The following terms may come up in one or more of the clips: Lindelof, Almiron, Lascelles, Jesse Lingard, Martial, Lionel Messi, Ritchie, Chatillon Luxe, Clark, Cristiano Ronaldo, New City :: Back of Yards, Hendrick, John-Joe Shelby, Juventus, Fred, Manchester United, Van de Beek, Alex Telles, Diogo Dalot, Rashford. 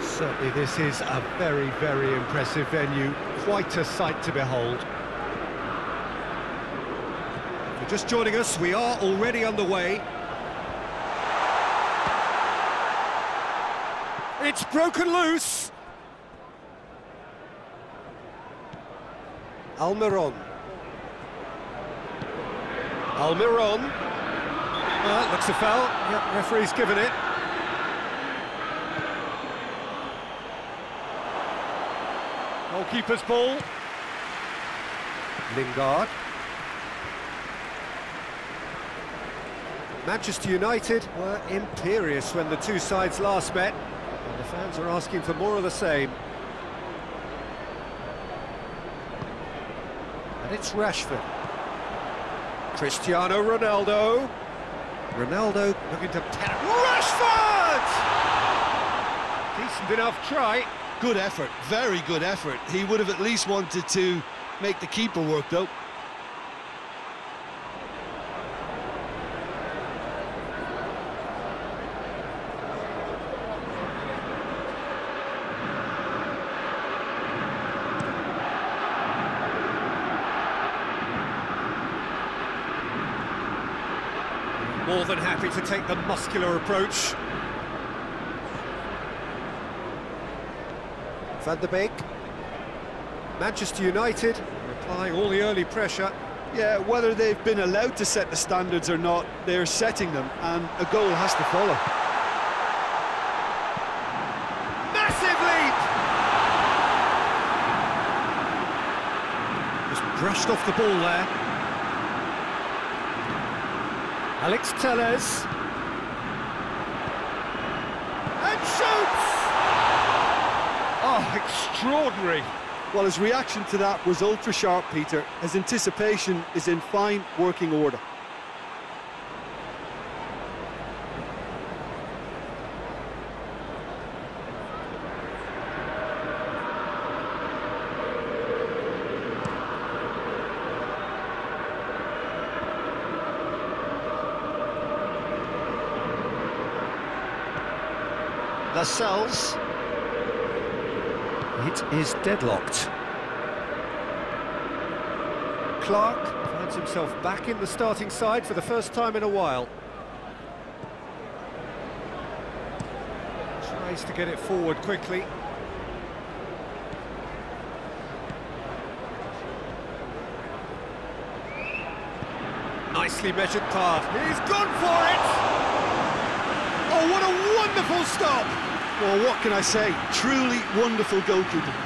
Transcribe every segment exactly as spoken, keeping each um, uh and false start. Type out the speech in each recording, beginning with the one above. Certainly this is a very, very impressive venue, quite a sight to behold. If you're just joining us, we are already underway. It's broken loose! Almiron. Almiron. Uh, looks a foul. Yep, referee's given it. Goalkeeper's ball. Lingard. Manchester United were imperious when the two sides last met, and the fans are asking for more of the same. It's Rashford. Cristiano Ronaldo. Ronaldo looking to... Rashford! Decent enough try. Good effort, very good effort. He would have at least wanted to make the keeper work, though. More than happy to take the muscular approach. Van de Beek. Manchester United applying all the early pressure. Yeah, whether they've been allowed to set the standards or not, they're setting them, and a goal has to follow. Massive leap! Just brushed off the ball there. Alex Telles. And shoots! Oh, extraordinary. Well, his reaction to that was ultra-sharp, Peter. His anticipation is in fine working order. Lascelles. It is deadlocked. Clark finds himself back in the starting side for the first time in a while. Tries to get it forward quickly. Nicely measured pass. He's gone for it! Oh, what a wonderful stop! Well, what can I say? Truly wonderful goalkeeping.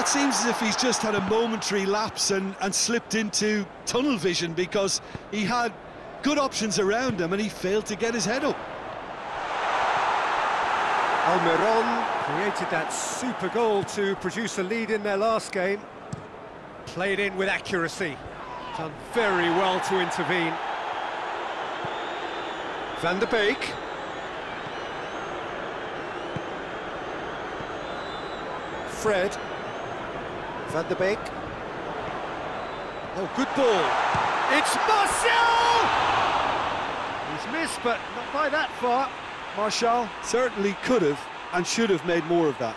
It seems as if he's just had a momentary lapse and, and slipped into tunnel vision, because he had good options around him and he failed to get his head up. Almiron created that super goal to produce a lead in their last game. Played in with accuracy. Done very well to intervene. Van de Beek. Fred. Van de Beek. Oh, good ball. It's Martial! He's missed, but not by that far. Martial certainly could have and should have made more of that.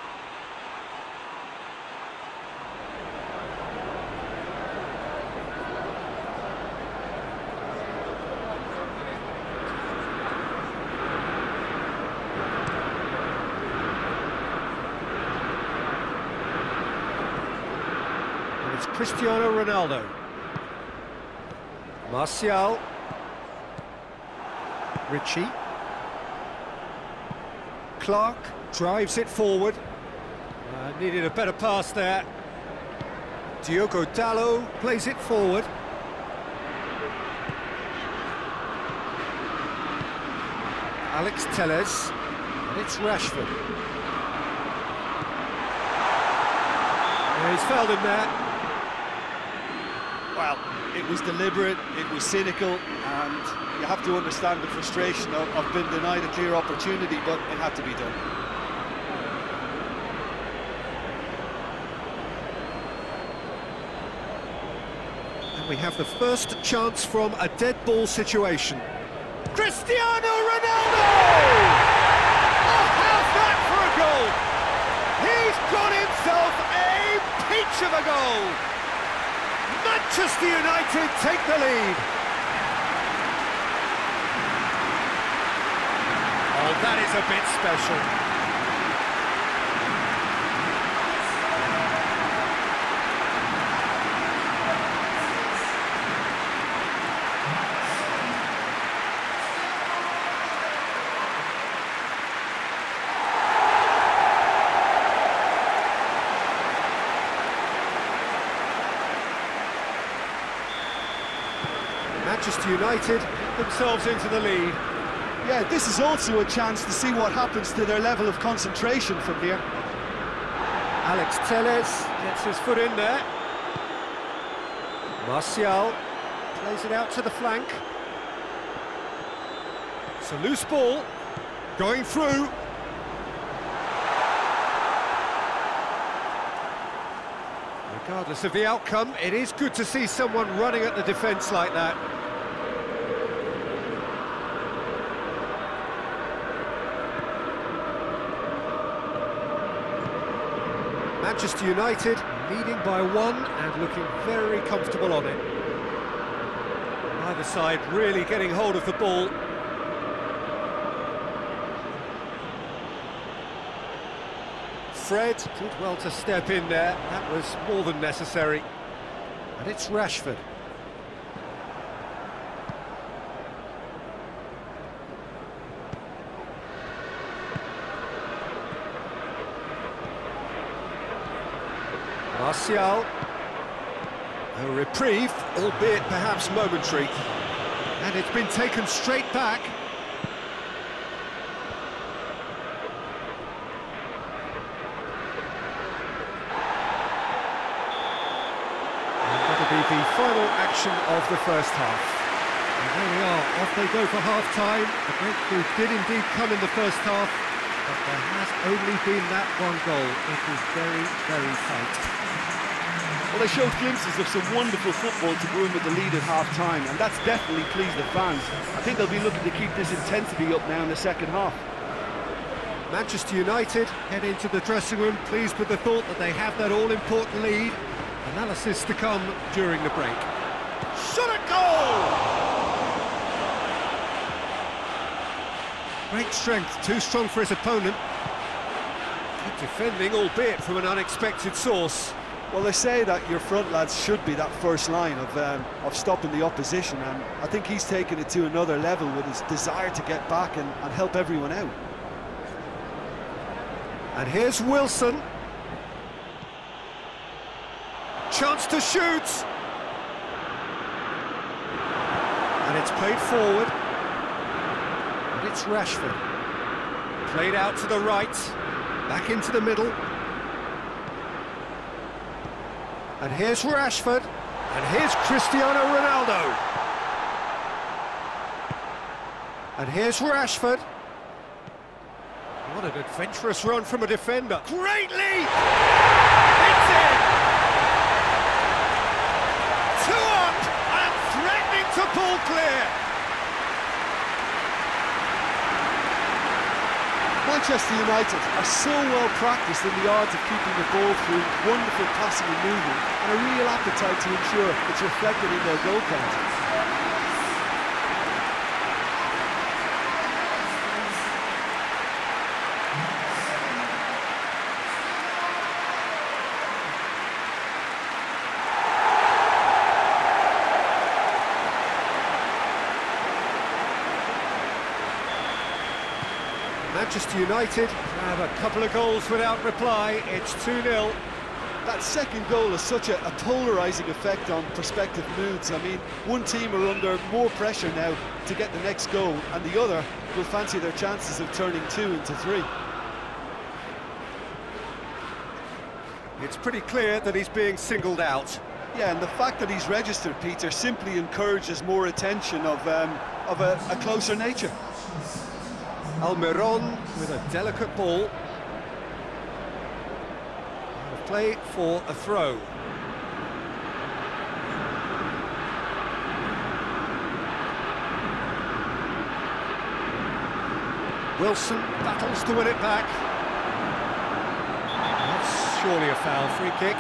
Cristiano Ronaldo. Martial. Ritchie. Clark drives it forward. Uh, needed a better pass there. Diogo Dalot plays it forward. Alex Telles, and it's Rashford. Yeah, he's fouled him there. Well, it was deliberate, it was cynical, and you have to understand the frustration of, of being denied a clear opportunity, but it had to be done. We have the first chance from a dead ball situation. Cristiano Ronaldo! Oh, how's that for a goal? He's got himself a peach of a goal! Manchester United take the lead. Oh, that is a bit special. Manchester United themselves into the lead. Yeah, this is also a chance to see what happens to their level of concentration from here. Alex Telles gets his foot in there. Martial plays it out to the flank. It's a loose ball, going through. Regardless of the outcome, it is good to see someone running at the defence like that. Manchester United leading by one and looking very comfortable on it. Either side really getting hold of the ball. Fred did well to step in there, that was more than necessary. And it's Rashford. Martial, a reprieve, albeit perhaps momentary, and it's been taken straight back. And that'll be the final action of the first half. And there we are, off they go for half-time. The breakthrough did indeed come in the first half, but there has only been that one goal. It is very, very tight. Well, they showed glimpses of some wonderful football to go in with the lead at half-time, and that's definitely pleased the fans. I think they'll be looking to keep this intensity up now in the second half. Manchester United head into the dressing room, pleased with the thought that they have that all-important lead. Analysis to come during the break. Shot at goal! Great strength, too strong for his opponent. Good defending, albeit from an unexpected source. Well, they say that your front lads should be that first line of, um, of stopping the opposition, and I think he's taken it to another level with his desire to get back and, and help everyone out. And here's Wilson. Chance to shoot! And it's played forward. And it's Rashford. Played out to the right, back into the middle. And here's Rashford, and here's Cristiano Ronaldo. And here's Rashford. What an adventurous run from a defender. Great leap! It's in! Two up, and threatening to pull clear. Manchester United are so well practiced in the art of keeping the ball through wonderful passing and movement, and a real appetite to ensure it's reflected in their goal count. Manchester United have a couple of goals without reply. It's two nil. That second goal has such a, a polarising effect on prospective moods. I mean, one team are under more pressure now to get the next goal, and the other will fancy their chances of turning two into three. It's pretty clear that he's being singled out. Yeah, and the fact that he's registered, Peter, simply encourages more attention of, um, of a, a closer nature. Almiron with a delicate ball. Play for a throw. Wilson battles to win it back. That's surely a foul. Free kick.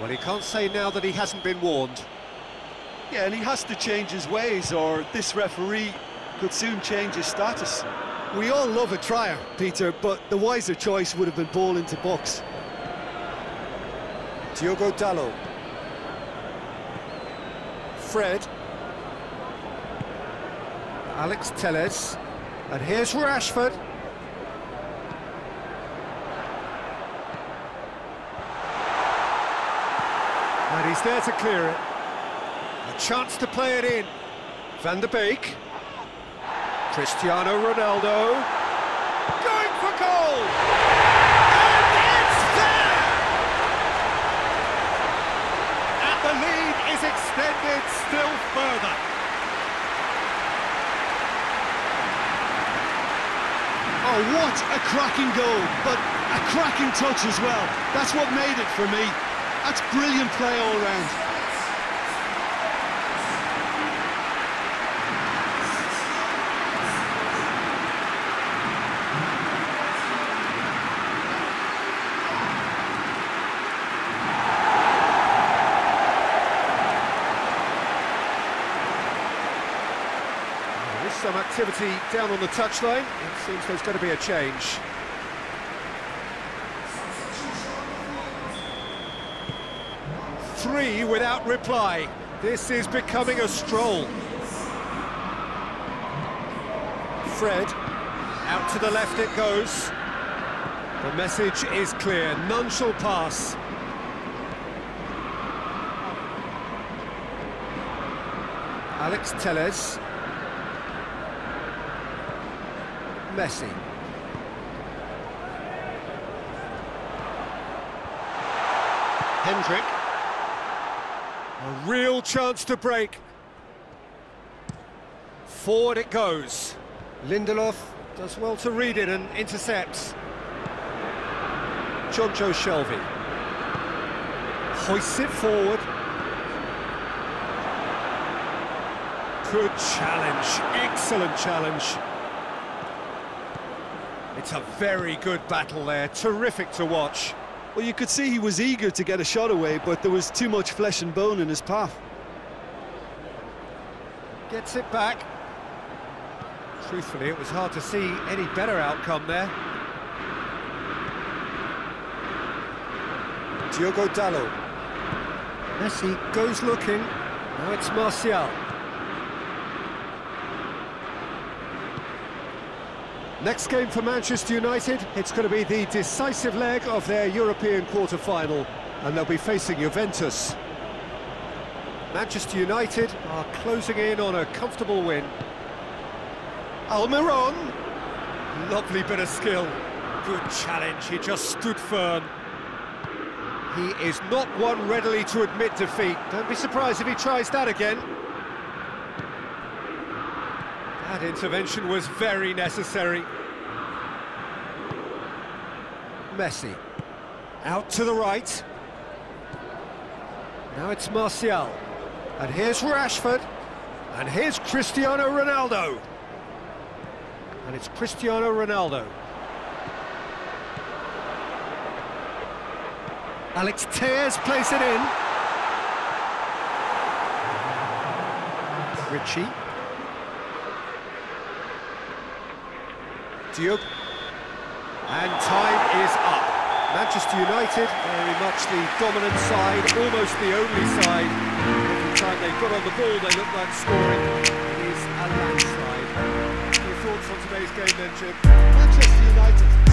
Well, he can't say now that he hasn't been warned. Yeah, and he has to change his ways, or this referee could soon change his status. We all love a trier, Peter, but the wiser choice would have been ball into box. Diogo Dalot. Fred. Alex Telles. And here's Rashford. And he's there to clear it. A chance to play it in. Van de Beek. Cristiano Ronaldo. Going for goal! And it's there! And the lead is extended still further. Oh, what a cracking goal, but a cracking touch as well. That's what made it for me. That's brilliant play all round. Some activity down on the touchline. It seems there's going to be a change. Three without reply. This is becoming a stroll. Fred, out to the left it goes. The message is clear, none shall pass. Alex Telles. Messi. Hendrick. A real chance to break. Forward it goes. Lindelof does well to read it and intercepts. John-Joe Shelby. Hoists it forward. Good challenge. Excellent challenge. It's a very good battle there, terrific to watch. Well, you could see he was eager to get a shot away, but there was too much flesh and bone in his path. Gets it back. Truthfully, it was hard to see any better outcome there. Diogo Dalot. Messi goes looking. Now it's Martial. Next game for Manchester United, it's going to be the decisive leg of their European quarter-final, and they'll be facing Juventus. Manchester United are closing in on a comfortable win. Almiron! Lovely bit of skill. Good challenge, he just stood firm. He is not one readily to admit defeat. Don't be surprised if he tries that again. That intervention was very necessary. Messi. Out to the right. Now it's Martial. And here's Rashford. And here's Cristiano Ronaldo. And it's Cristiano Ronaldo. Alex Telles plays it in. Ritchie. And time is up. Manchester United, very much the dominant side, almost the only side. Every time they got on the ball, they looked like scoring. It is a landslide. Your thoughts on today's game then, Chip? Manchester United.